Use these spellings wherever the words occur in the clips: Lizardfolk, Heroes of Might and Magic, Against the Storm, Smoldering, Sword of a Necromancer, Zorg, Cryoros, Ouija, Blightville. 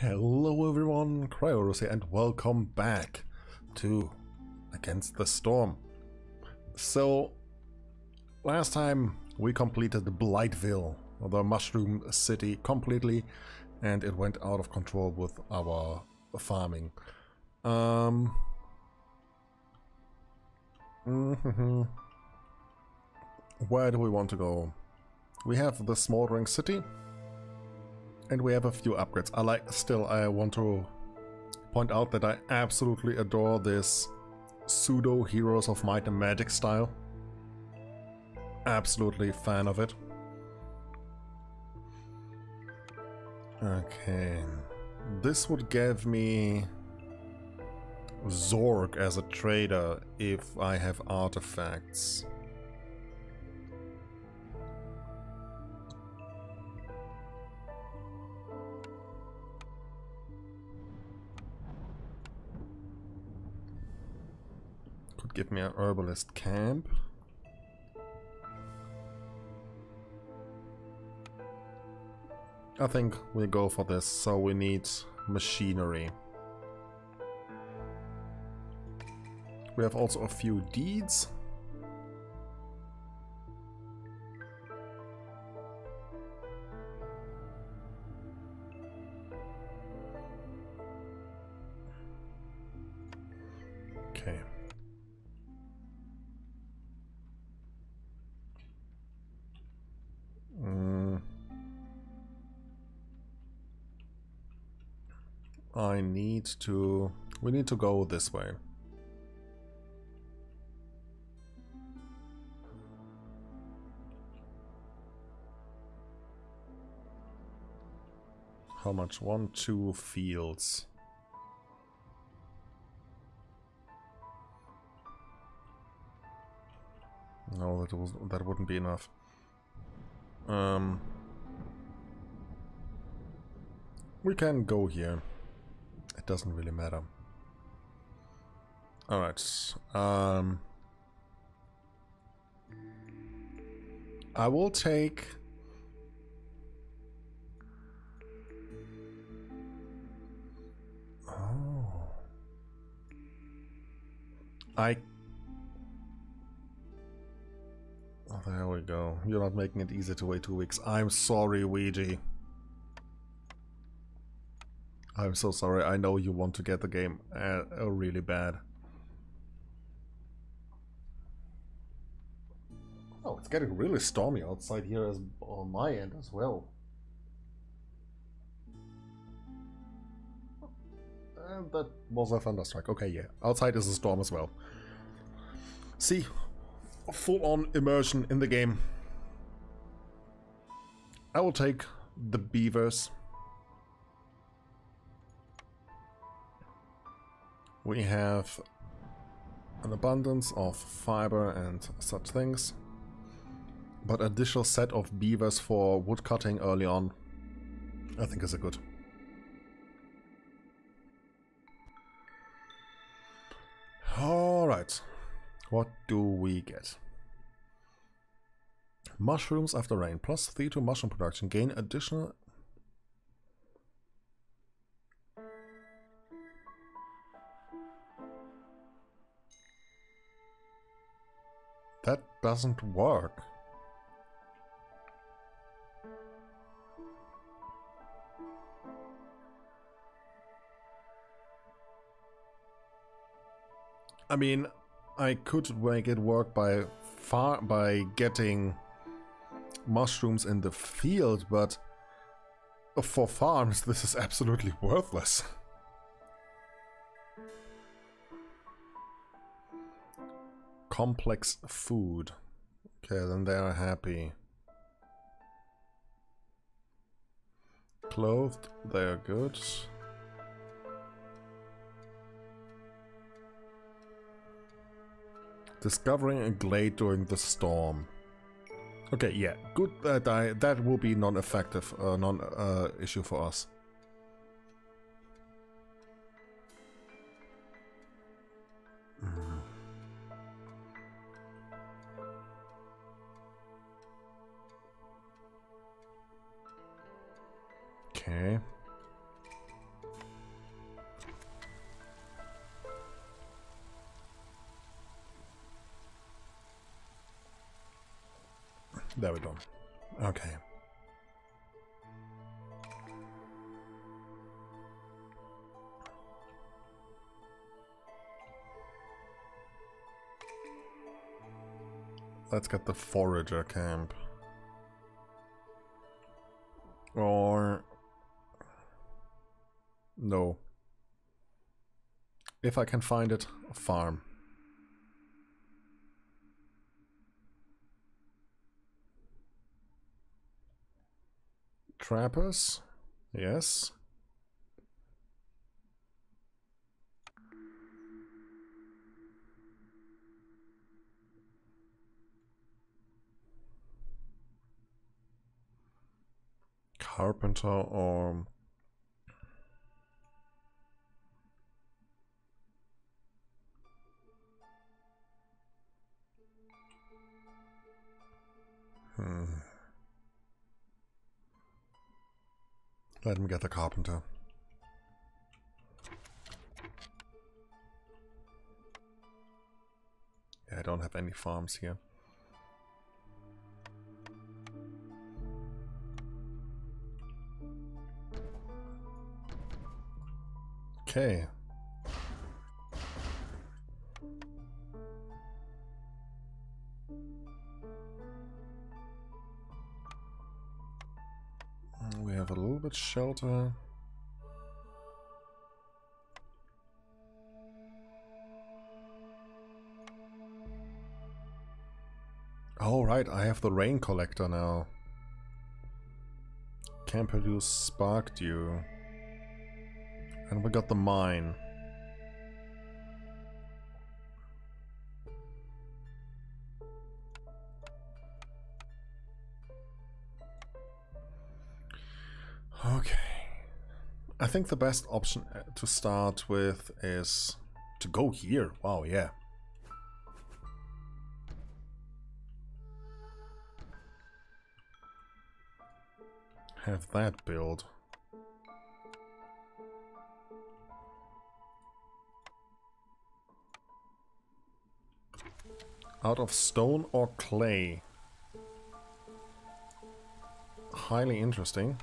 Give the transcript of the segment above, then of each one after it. Hello everyone, Cryoros here, and welcome back to Against the Storm. So, last time we completed Blightville, the mushroom city, completely, and it went out of control with our farming. Where do we want to go? We have the Smoldering city. And we have a few upgrades. I want to point out that I absolutely adore this pseudo Heroes of Might and Magic style. Absolutely fan of it. Okay. This would give me Zorg as a trader if I have artifacts. Give me an herbalist camp. I think we'll go for this, so we need machinery. We have also a few deeds. We need to go this way. How much? 1, 2 fields. No, that wouldn't be enough. We can go here. It doesn't really matter. Alright. I will take Oh, there we go. You're not making it easy to wait 2 weeks. I'm sorry, Ouija. I'm so sorry, I know you want to get the game really bad. Oh, it's getting really stormy outside here on my end as well. And that was a thunderstrike. Okay, yeah, outside is a storm as well. See, full-on immersion in the game. I will take the beavers. We have an abundance of fiber and such things, but additional set of beavers for wood cutting early on, I think is a good. Alright, what do we get? Mushrooms after rain, plus 3 to mushroom production, gain additional... That doesn't work. I mean, I could make it work by getting mushrooms in the field, but for farms this is absolutely worthless. Complex food. Okay, then they are happy. Clothed, they are good. Discovering a glade during the storm. Okay, yeah, good that that will be non-effective, non-issue for us. There we go. Okay. Let's get the forager camp. Or... no. If I can find it, a farm. Trappers? Yes. Carpenter or... Let him get the carpenter. Yeah, I don't have any farms here. Okay. We have a little bit shelter. Oh right, I have the rain collector now. Can produce spark dew. And we got the mine. Okay. I think the best option to start with is to go here. Wow, yeah. Have that build. Out of stone or clay. Highly interesting.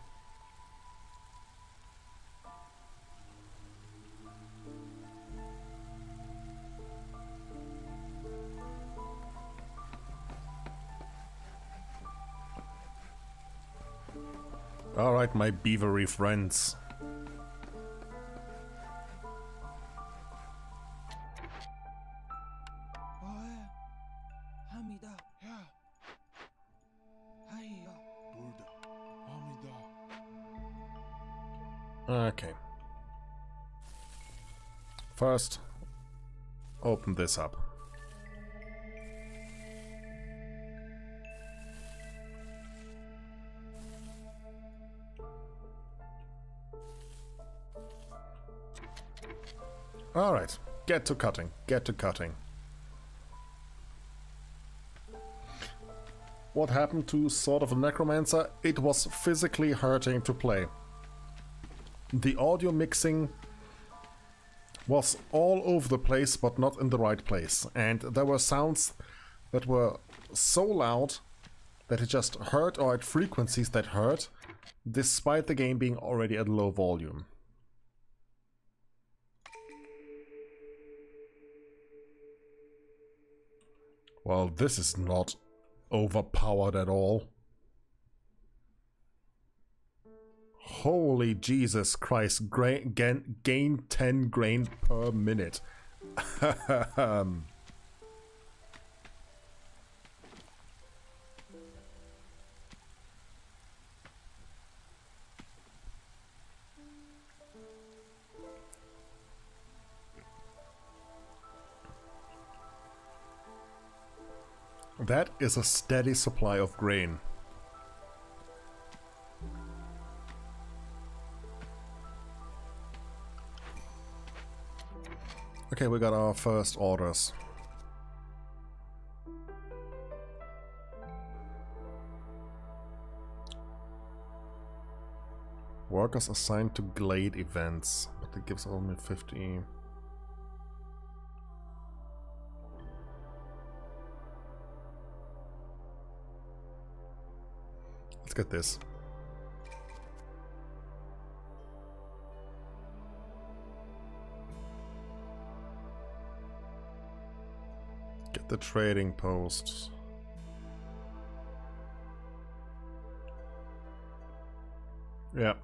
All right, my beavery friends. Okay. First, open this up. All right, get to cutting, get to cutting. What happened to Sword of a Necromancer? It was physically hurting to play. The audio mixing was all over the place, but not in the right place. And there were sounds that were so loud that it just hurt, or at frequencies that hurt, despite the game being already at low volume. Well, this is not overpowered at all. Holy Jesus Christ, gain 10 grain per minute. That is a steady supply of grain. Okay, we got our first orders. Workers assigned to glade events, but it gives only 50. get this. Get the trading posts. Yep.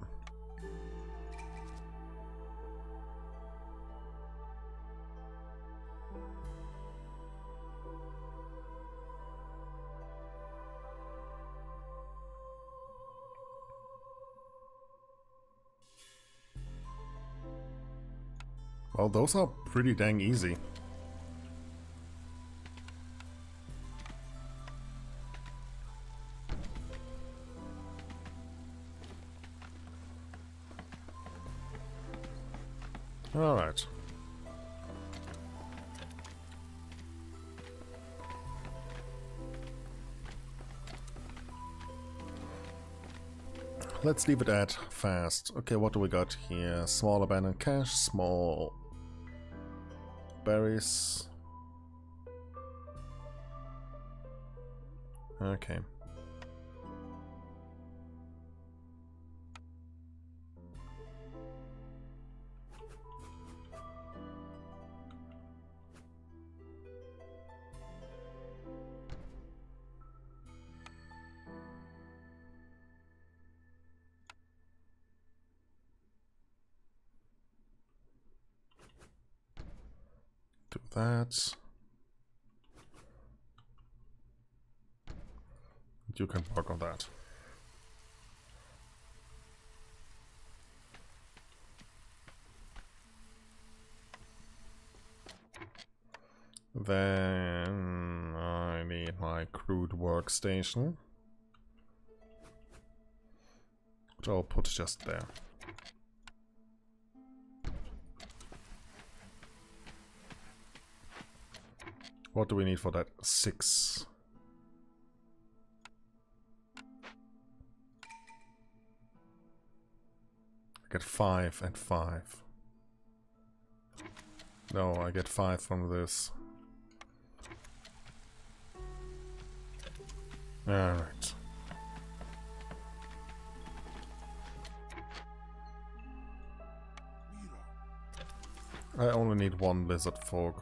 Well, those are pretty dang easy. All right. Let's leave it at fast. Okay, what do we got here? Small abandoned cache, small berries. Okay. That you can work on that. Then I need my crude workstation, which I'll put just there. What do we need for that? 6. I get 5 and 5. No, I get 5 from this. Alright. I only need 1 Lizardfolk.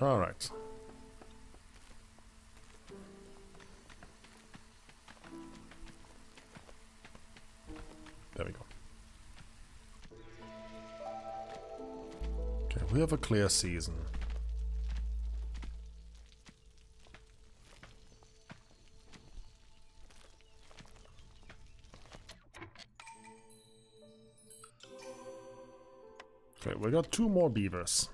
All right. There we go. Okay, we have a clear season. Okay, we got 2 more beavers.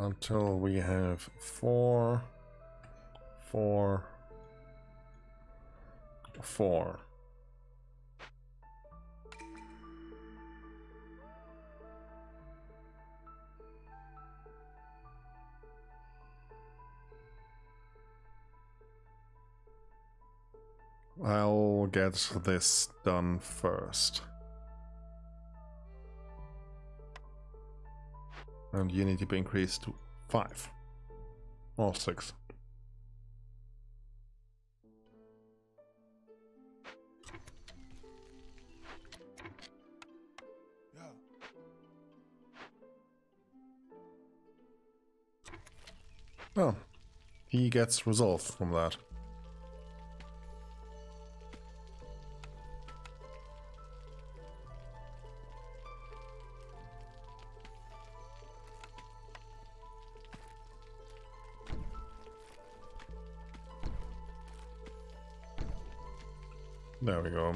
Until we have 4, 4, 4. I'll get this done first. And you need to be increased to 5 or 6. Yeah. Oh, he gets resolved from that. There we go.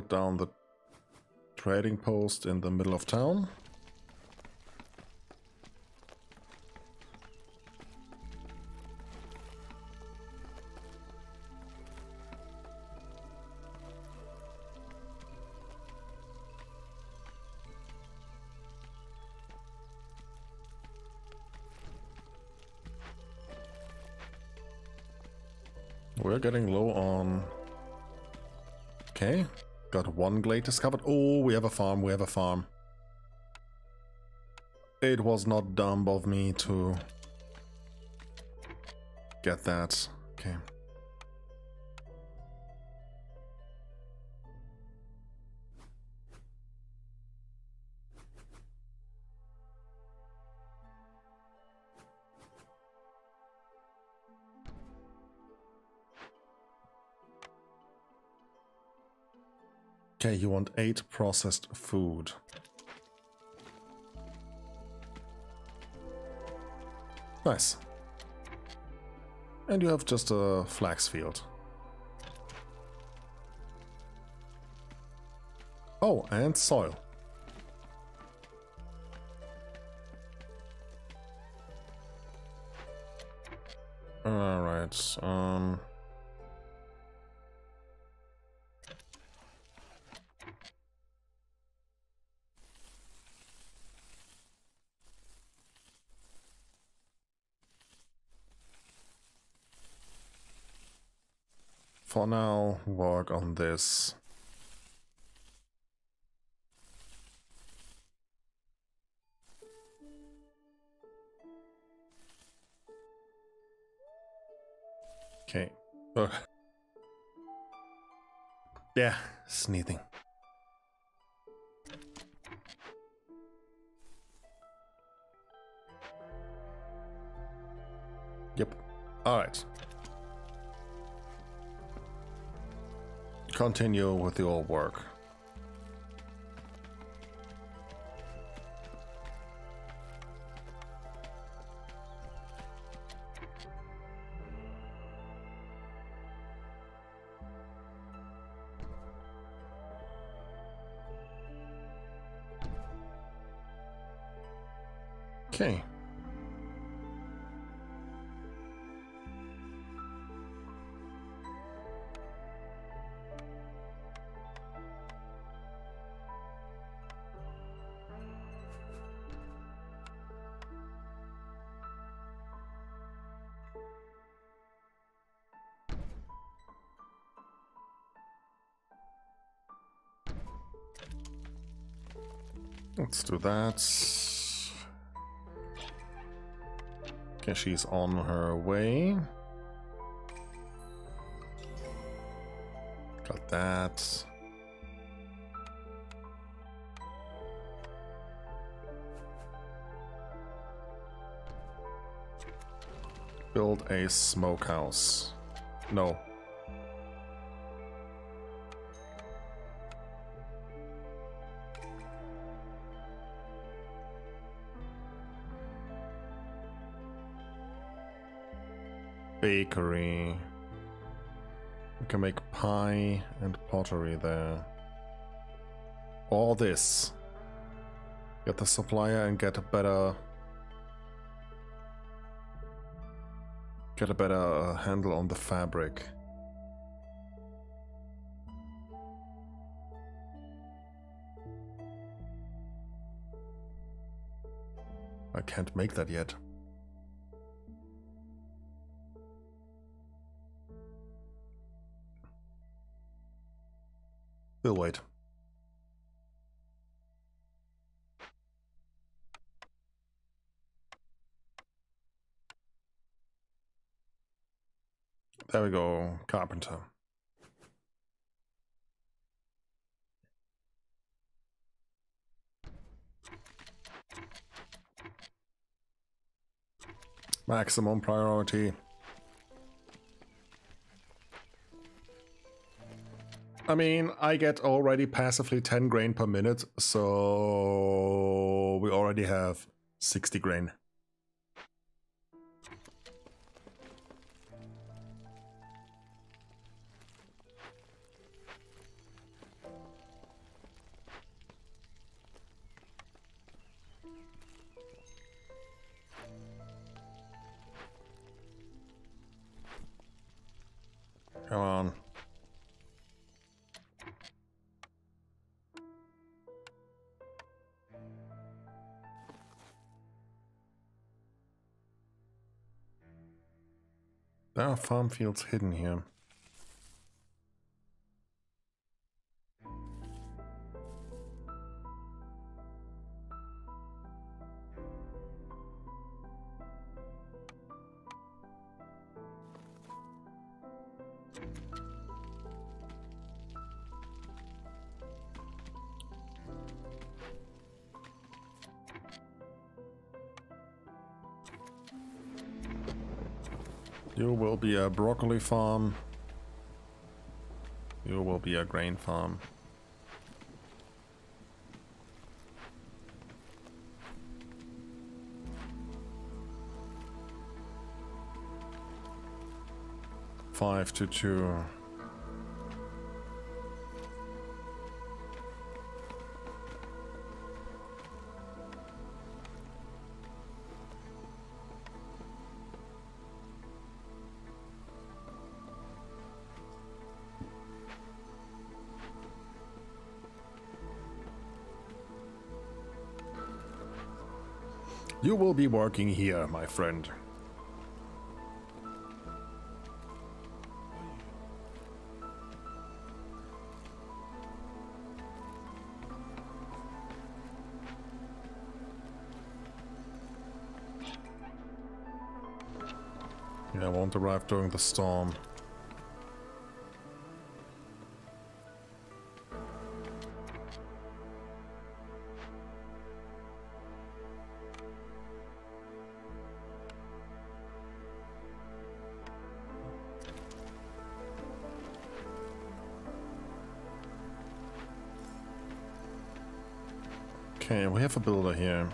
put down the trading post in the middle of town. We're getting low on... Okay, got one glade discovered. Oh, we have a farm, we have a farm. It was not dumb of me to get that. Okay. Okay, you want 8 processed food. Nice. And you have just a flax field. Oh, and soil. Alright, for now, work on this. Okay. Yeah, sneezing. Yep. All right. Continue with your work. Okay. Let's do that. Okay, she's on her way. Got that. Build a smokehouse. No. Bakery. We can make pie and pottery there. All this. Get the supplier and get a better... Get a better handle on the fabric. I can't make that yet. We'll wait. There we go, carpenter. Maximum priority. I mean, I get already passively 10 grain per minute, so we already have 60 grain. There are farm fields hidden here. You will be a broccoli farm. You will be a grain farm. Five to two. You will be working here, my friend. Yeah, I won't arrive during the storm. Okay, we have a builder here.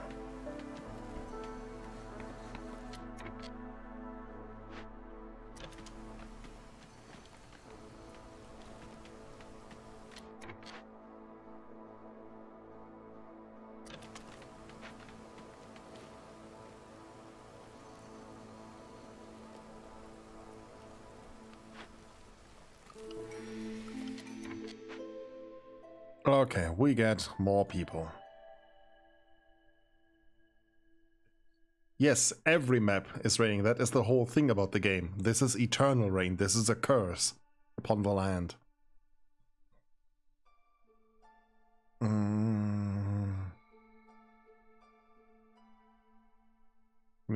Okay, we get more people. Yes, every map is raining. That is the whole thing about the game. This is eternal rain. This is a curse upon the land. We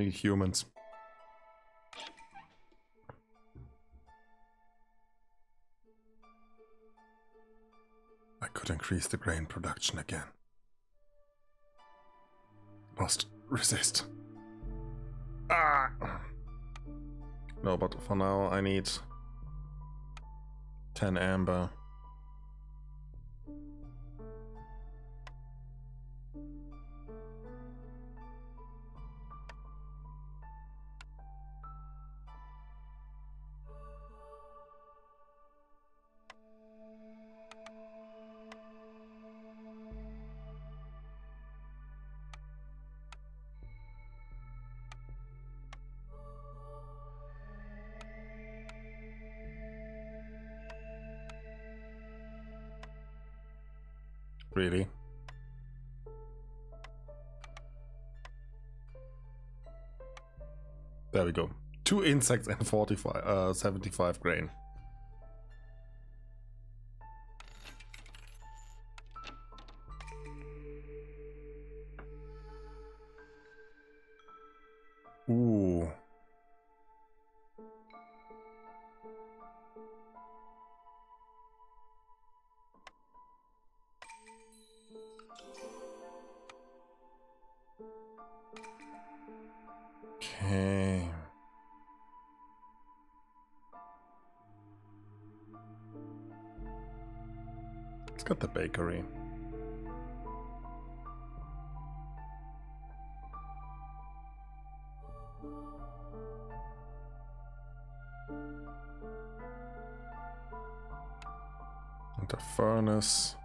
need humans. I could increase the grain production again. Must resist. Ah. No, but for now I need 10 amber. Really? There we go. 2 insects and 75 grain. Ooh. It's got the bakery. And the furnace.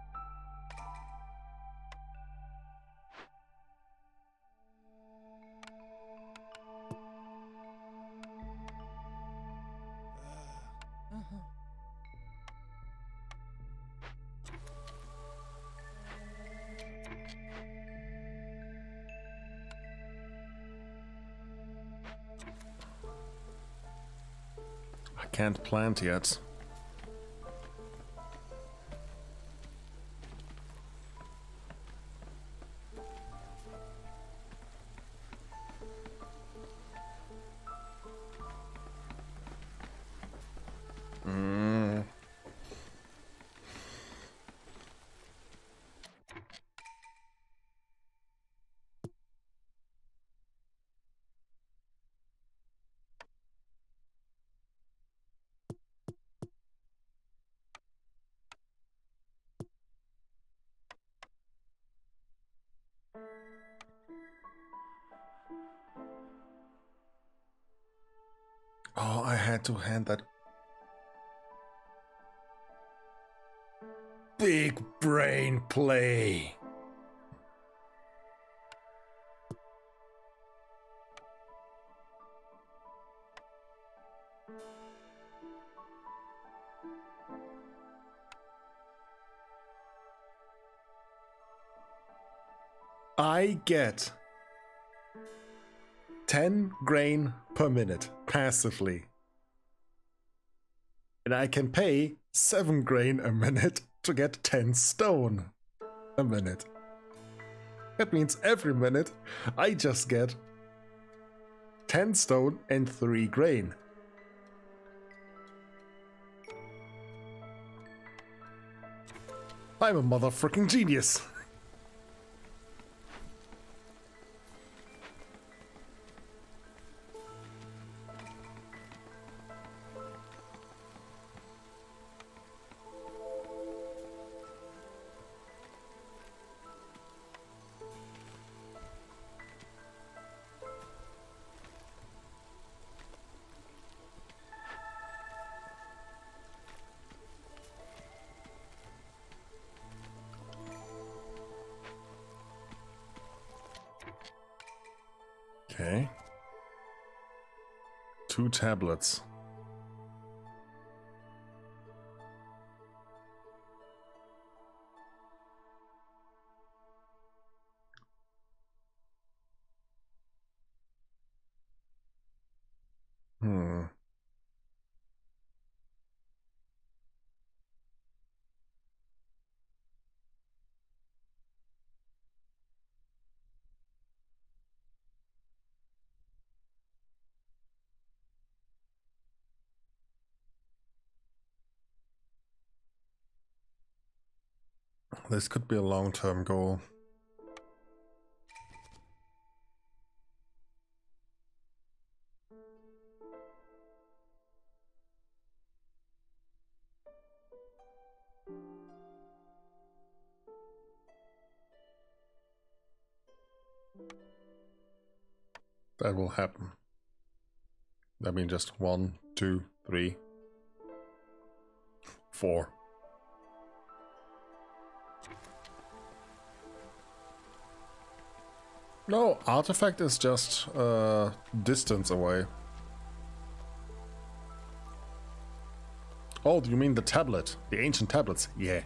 can't plant yet. Oh, I had to hand that big brain play. I get 10 grain per minute passively, and I can pay 7 grain a minute to get 10 stone a minute. That means every minute I just get 10 stone and 3 grain. I'm a motherfucking genius. Okay. 2 tablets. This could be a long-term goal. That will happen. I mean, just 1, 2, 3, 4. No, artifact is just distance away. Oh, do you mean the tablet? The ancient tablets? Yeah.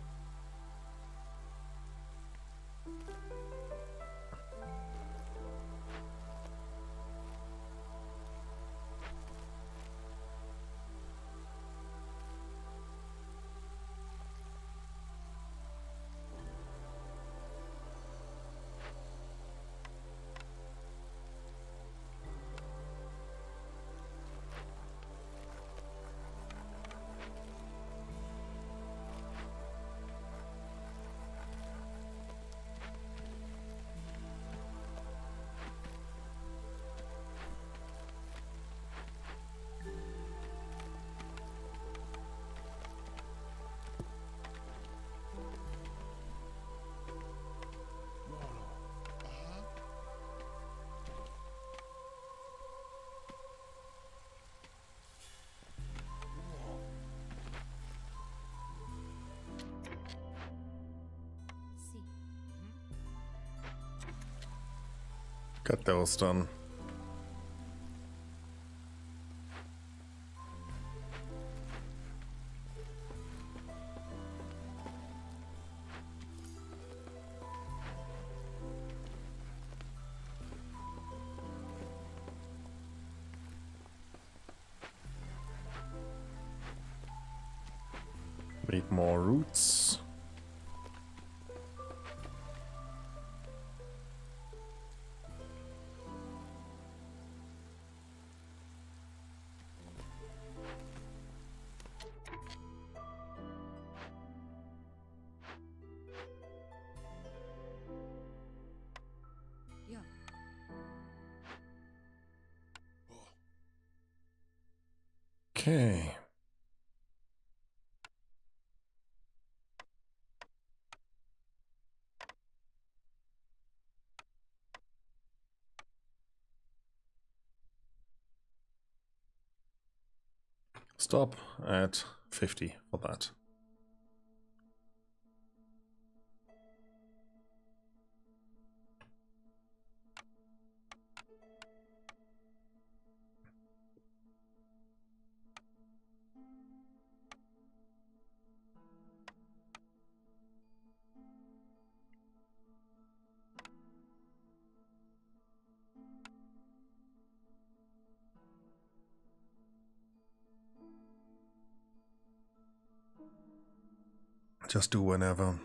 Got those done. We need more roots. Okay. Stop at 50 for that. Just do whenever.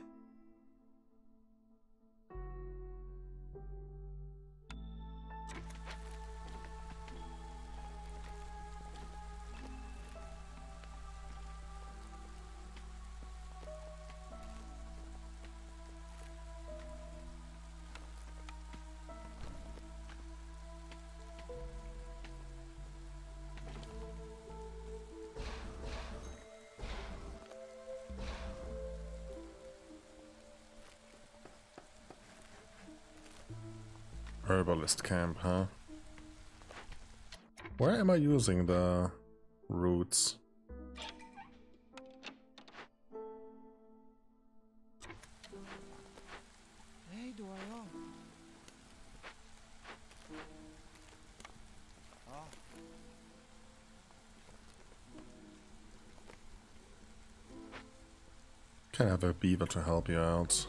Herbalist camp, huh? Where am I using the roots? Can I have a beaver to help you out?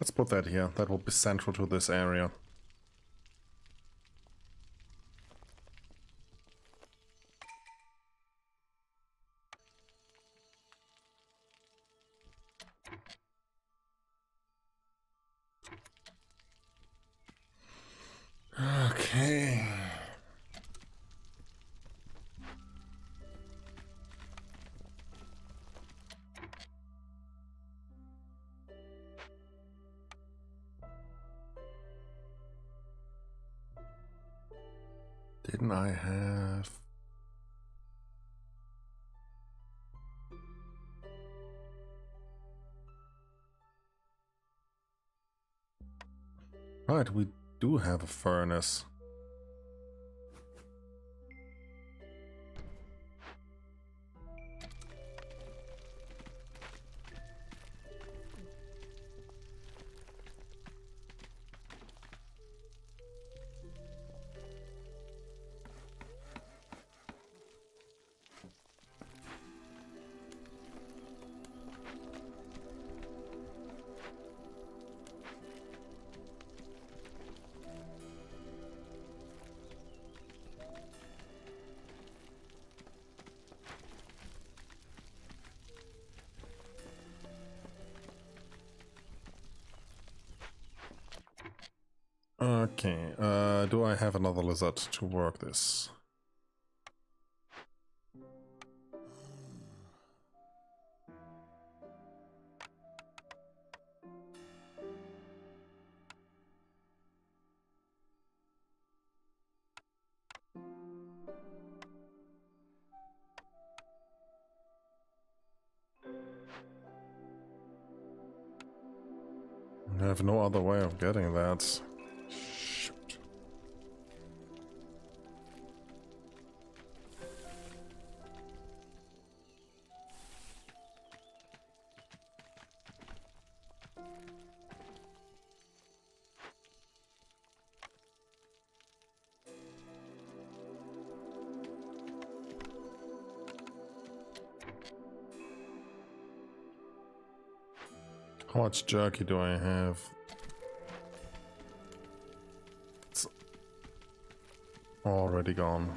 Let's put that here. That will be central to this area. Okay. Didn't I have... Right, we do have a furnace. Okay, do I have another lizard to work this? I have no other way of getting that. Horse jerky do I have? It's already gone.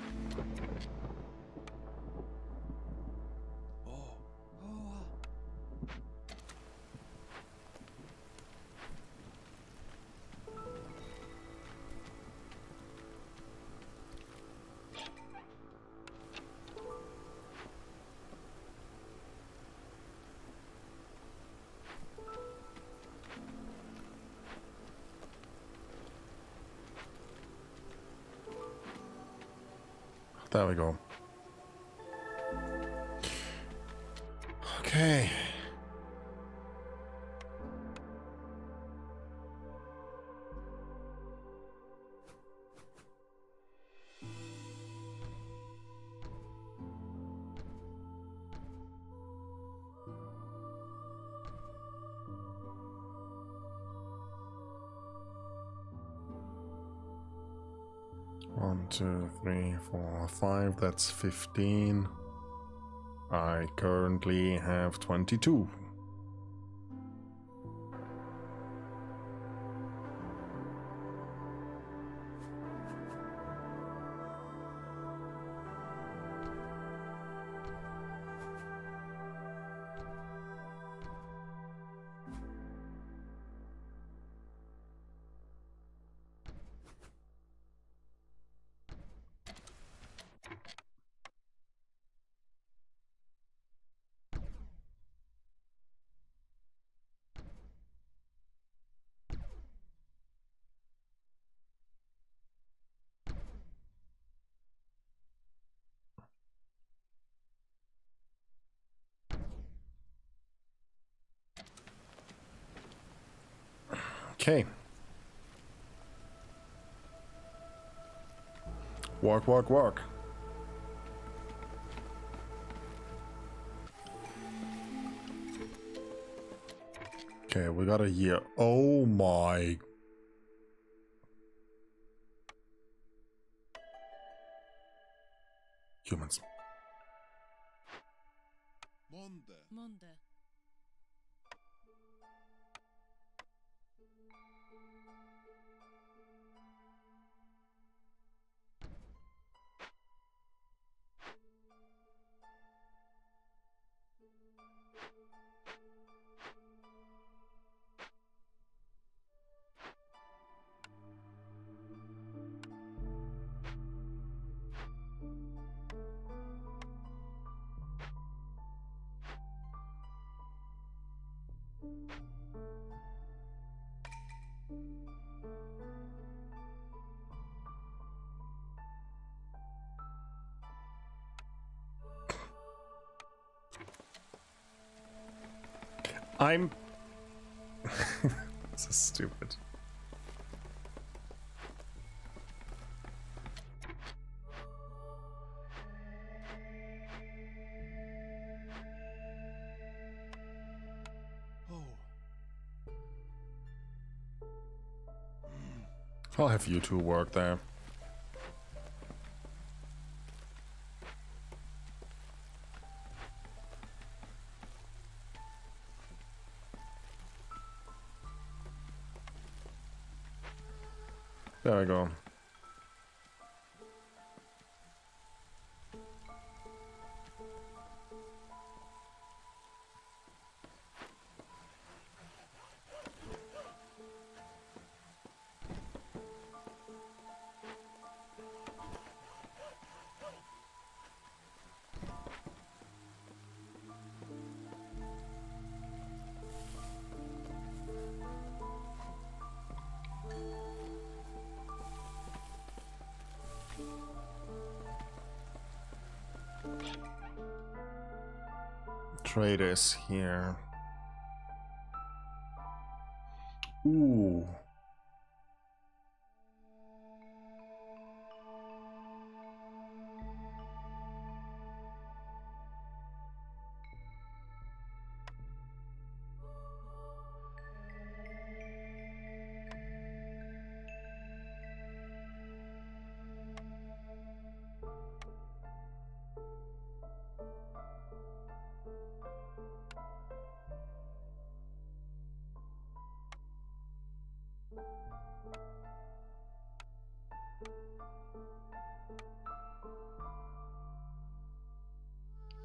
There we go. Okay. One, two, three, four, five, that's 15. I currently have 22. Okay. Walk, walk, walk. Okay, we got a year. Oh my. Humans. Monde. I'm... This is stupid. Oh. I'll have you two work there. There we go. Traders here. Ooh.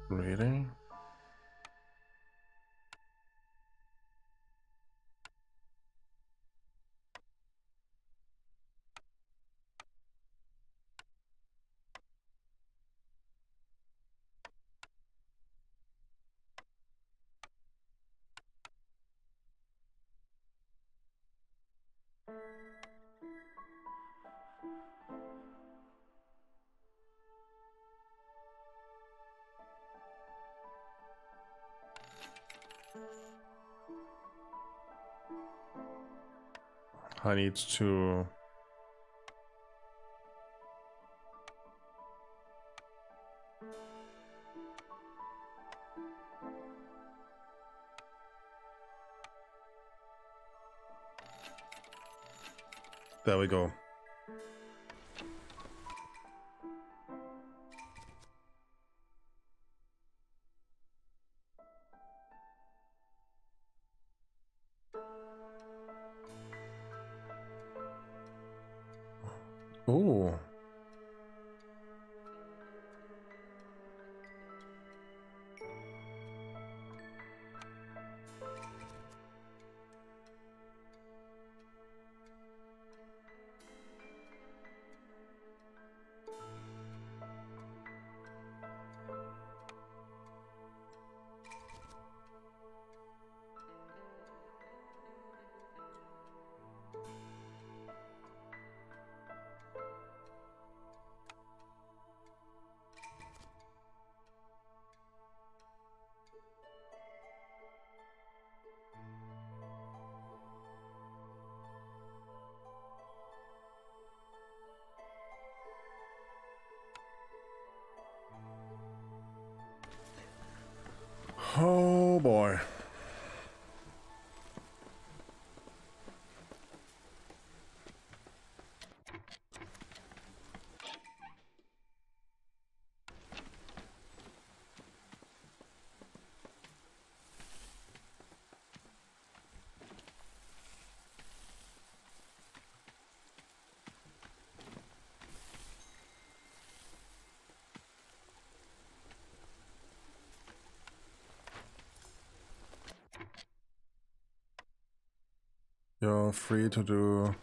Reading. I need to there we go. Oh boy. You're free to do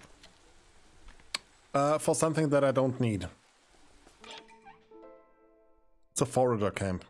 for something that I don't need. It's a forager camp.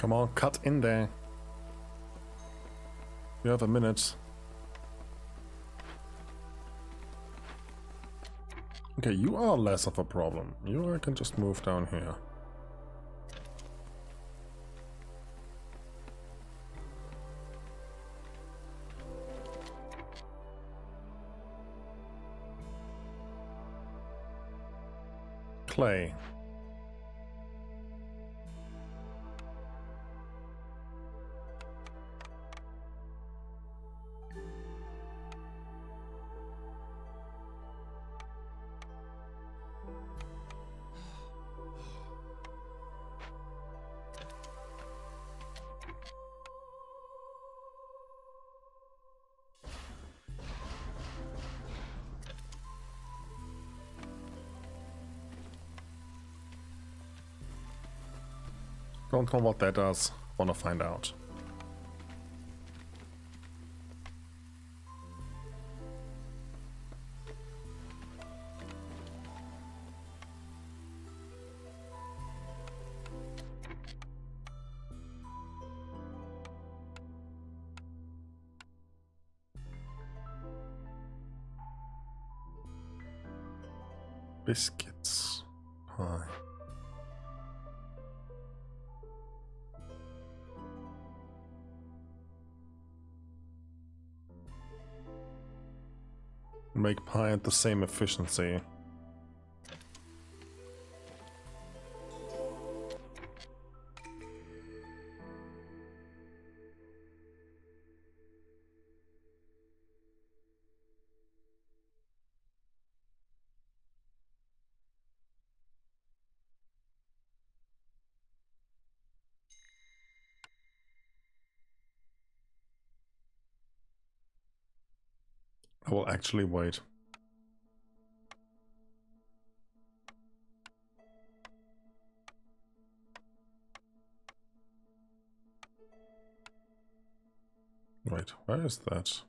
Come on, cut in there. You have a minute. Okay, you are less of a problem. You can just move down here. Clay. Don't know what that does. Wanna find out. Biscuits. Hi. Make pie at the same efficiency. I will actually wait. Wait, where is that?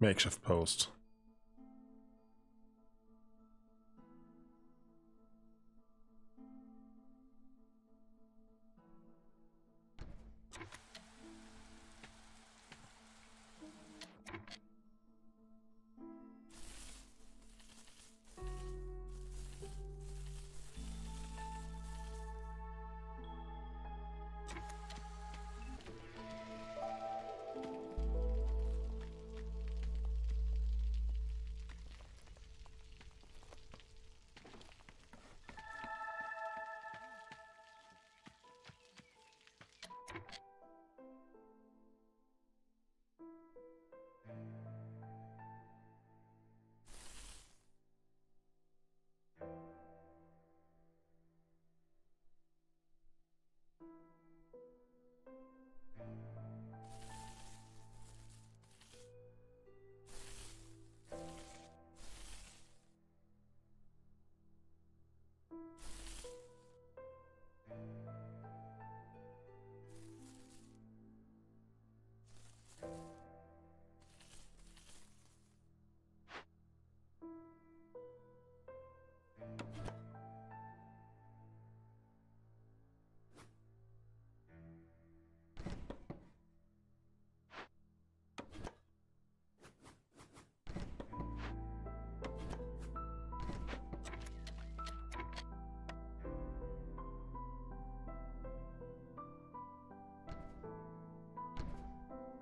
Makeshift post.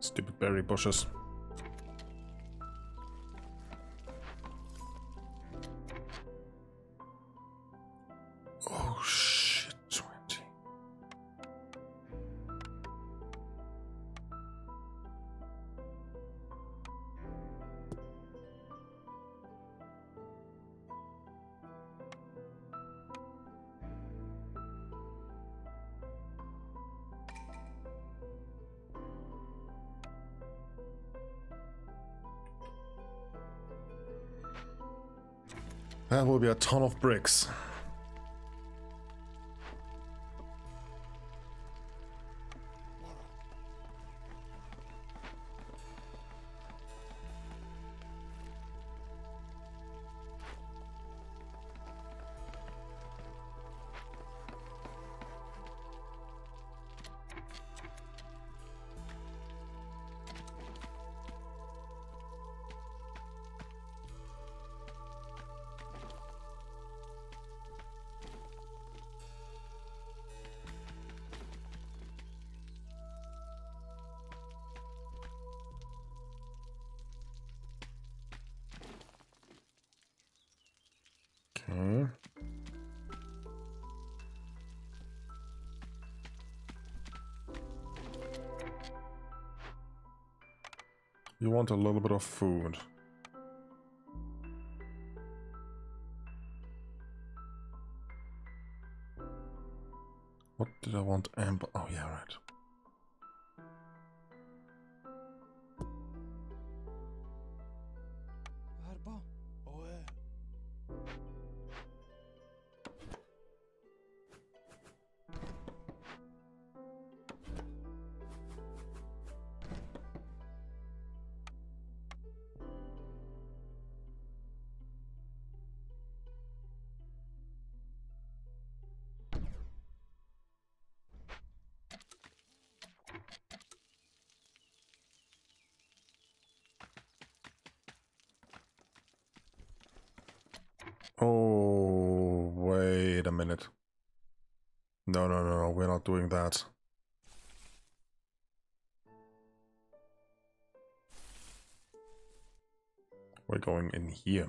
Stupid berry bushes. Oh shit, 20. That will be a ton of bricks. You want a little bit of food. What did I want? Amber. Oh, yeah, right. Oh, wait a minute. No, we're not doing that. We're going in here.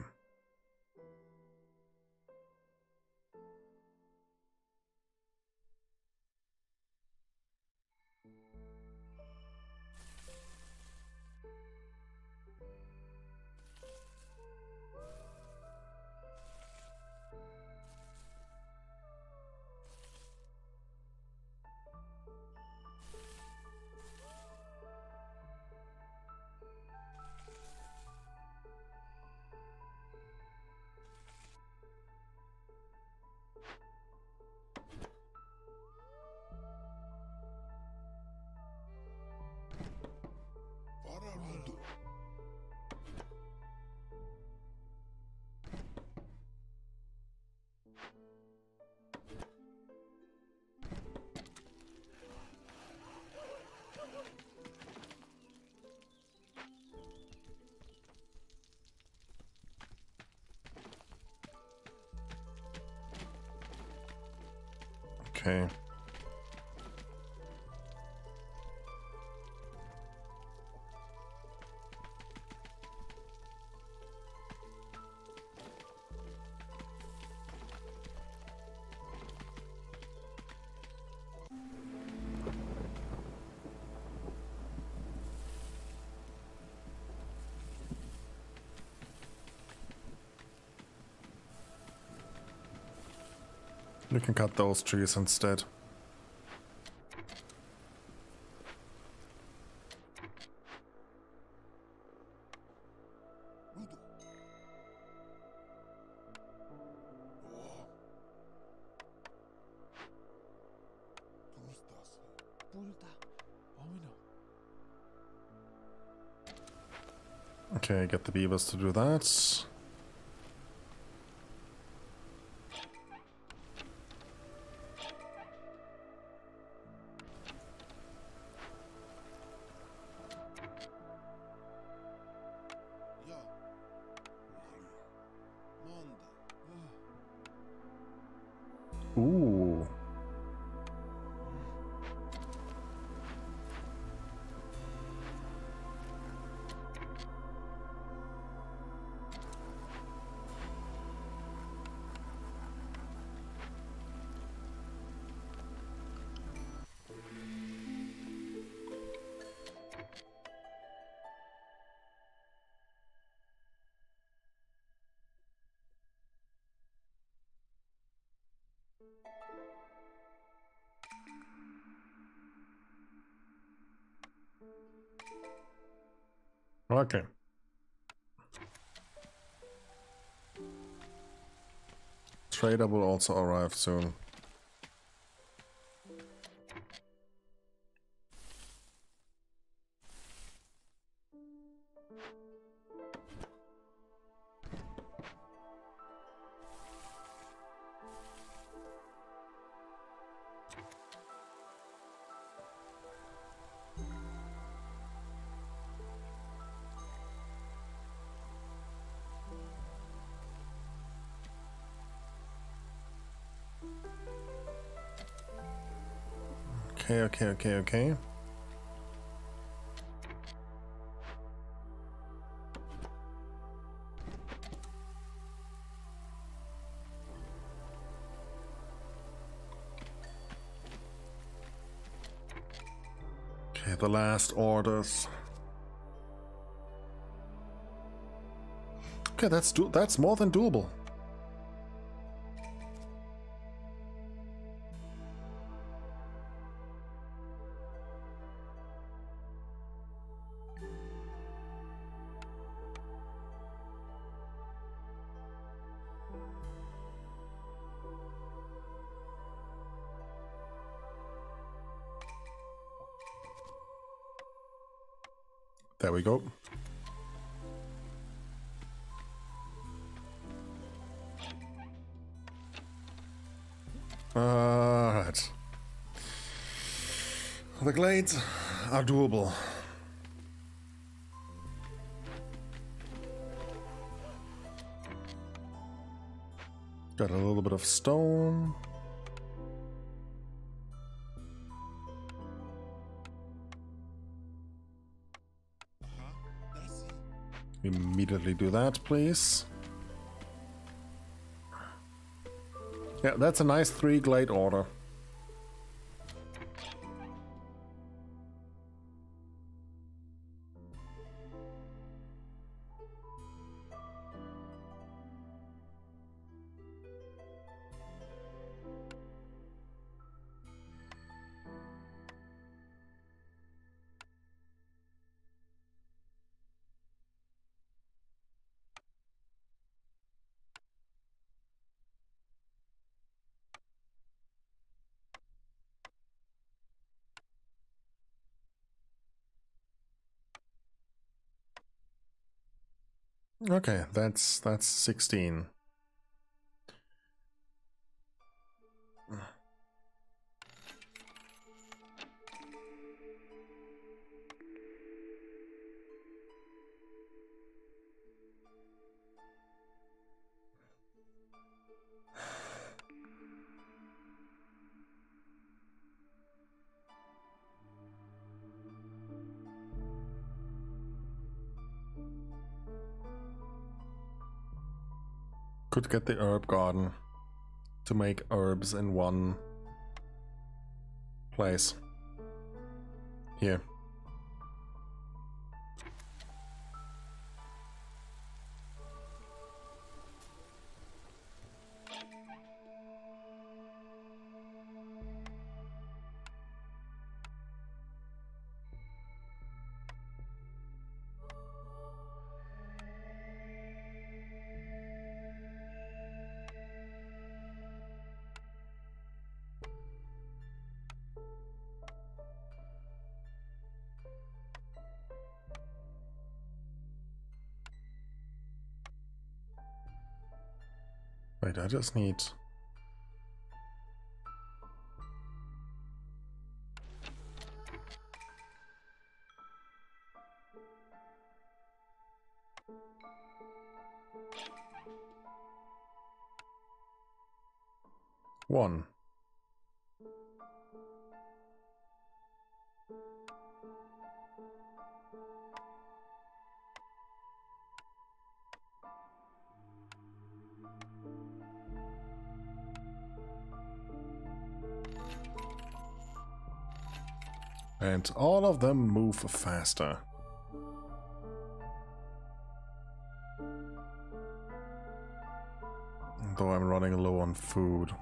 Okay. You can cut those trees instead. Okay, get the beavers to do that. Okay. Trader will also arrive soon. Okay. Okay, the last orders. Okay, that's more than doable. There we go. Alright. The glades are doable. Got a little bit of stone. Immediately do that, please. Yeah, that's a nice 3 glade order. Okay, that's 16. Could get the herb garden to make herbs in one place. Here. Wait, I just need... one. And all of them move faster. Though I'm running low on food.